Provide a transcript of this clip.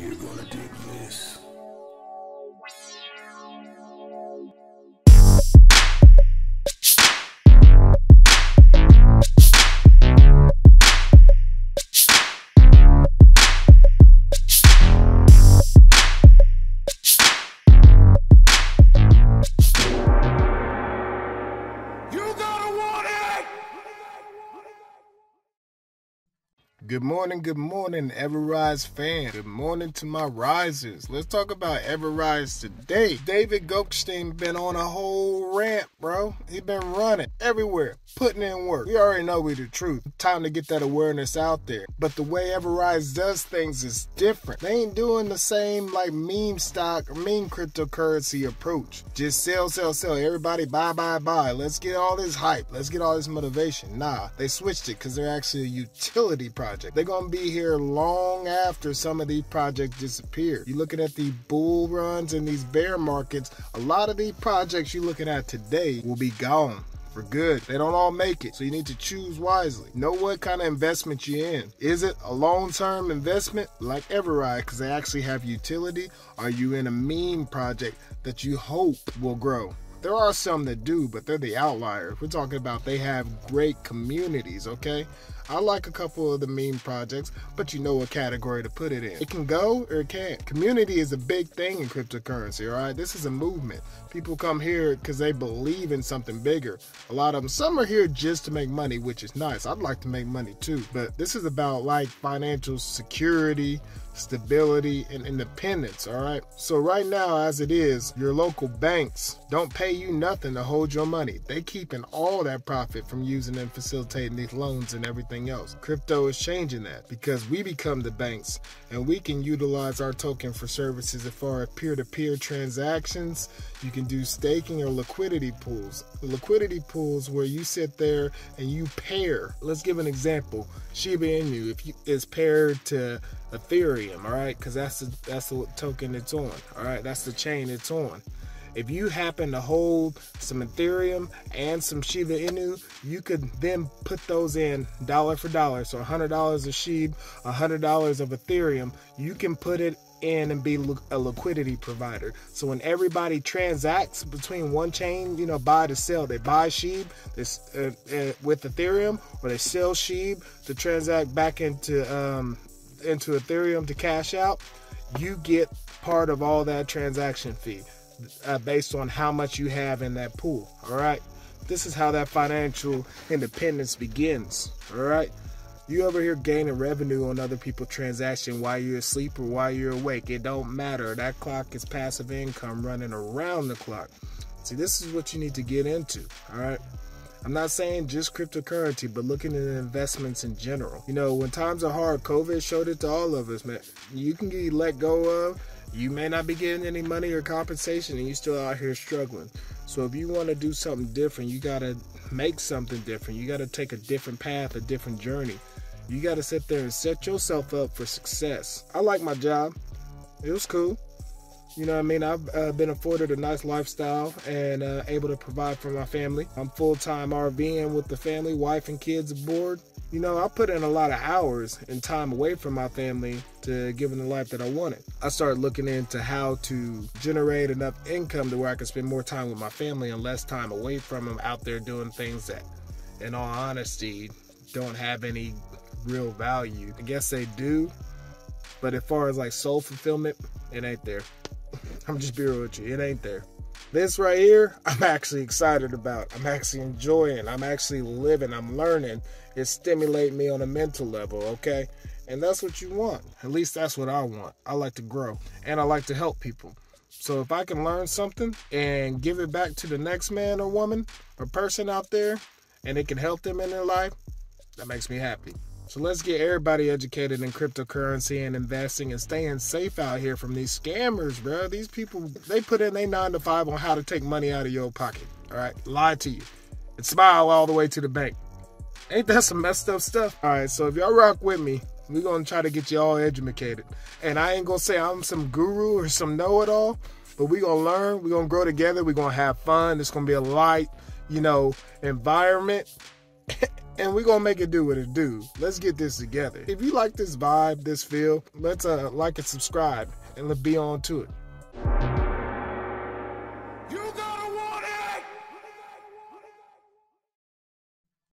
You're gonna dig this. Good morning, EverRise fan. Good morning to my risers. Let's talk about EverRise today. David Gokhshtein been on a whole rant, bro. He been running everywhere, putting in work. We already know we the truth. Time to get that awareness out there. But the way EverRise does things is different. They ain't doing the same like meme stock or meme cryptocurrency approach. Just sell, sell, sell. Everybody buy, buy, buy. Let's get all this hype. Let's get all this motivation. Nah, they switched it because they're actually a utility project. They're gonna be here long after some of these projects disappear. You're looking at the bull runs and these bear markets. A lot of these projects you're looking at today will be gone for good. They don't all make it, so you need to choose wisely. Know what kind of investment you're in. Is it a long-term investment like EverRise because they actually have utility? Are you in a meme project that you hope will grow? There are some that do, but they're the outliers. We're talking about they have great communities, okay? I like a couple of the meme projects, but you know what category to put it in. It can go or it can't. Community is a big thing in cryptocurrency, all right? This is a movement. People come here because they believe in something bigger. A lot of them, some are here just to make money, which is nice. I'd like to make money too, but this is about like financial security, stability, and independence, all right? So right now, as it is, your local banks don't pay you nothing to hold your money. They keeping all that profit from using and facilitating these loans and everything else. Crypto is changing that because we become the banks and we can utilize our token for services as far as peer-to-peer transactions. You can do staking or liquidity pools. Liquidity pools where you sit there and you pair. Let's give an example. Shiba Inu is paired to Ethereum, all right, because that's the token it's on, all right, that's the chain it's on. If you happen to hold some Ethereum and some Shiba Inu, you could then put those in dollar for dollar. So $100 of Shiba, $100 of Ethereum, you can put it in and be a liquidity provider. So when everybody transacts between one chain, you know, buy to sell, they buy SHIB with Ethereum, or they sell SHIB to transact back into Ethereum to cash out. You get part of all that transaction fee based on how much you have in that pool, all right? This is how that financial independence begins, all right? You over here gaining revenue on other people's transaction while you're asleep or while you're awake. It don't matter. That clock is passive income running around the clock. See, this is what you need to get into, all right? I'm not saying just cryptocurrency, but looking at investments in general. You know, when times are hard, COVID showed it to all of us, man. You can get let go of. You may not be getting any money or compensation, and you're still out here struggling. So if you want to do something different, you got to make something different. You got to take a different path, a different journey. You got to sit there and set yourself up for success. I like my job. It was cool. You know what I mean? I've been afforded a nice lifestyle and able to provide for my family. I'm full-time RVing with the family, wife and kids aboard. You know, I put in a lot of hours and time away from my family to give them the life that I wanted. I started looking into how to generate enough income to where I could spend more time with my family and less time away from them out there doing things that, in all honesty, don't have any real value. I guess they do, but as far as like soul fulfillment, it ain't there. I'm just being real with you, it ain't there. This right here, I'm actually excited about. I'm actually enjoying, I'm actually living, I'm learning. It's stimulating me on a mental level, okay? And that's what you want. At least that's what I want. I like to grow and I like to help people. So if I can learn something and give it back to the next man or woman or person out there and it can help them in their life, that makes me happy. So let's get everybody educated in cryptocurrency and investing and staying safe out here from these scammers, bro. These people, they put in their 9 to 5 on how to take money out of your pocket, all right? Lie to you and smile all the way to the bank. Ain't that some messed up stuff? All right, so if y'all rock with me, we're going to try to get you all educated. And I ain't going to say I'm some guru or some know-it-all, but we're going to learn, we're going to grow together, we're going to have fun. It's going to be a light, you know, environment. and we're gonna make it do what it do. Let's get this together. If you like this vibe, this feel, let's like and subscribe, and let's be on to it. You go.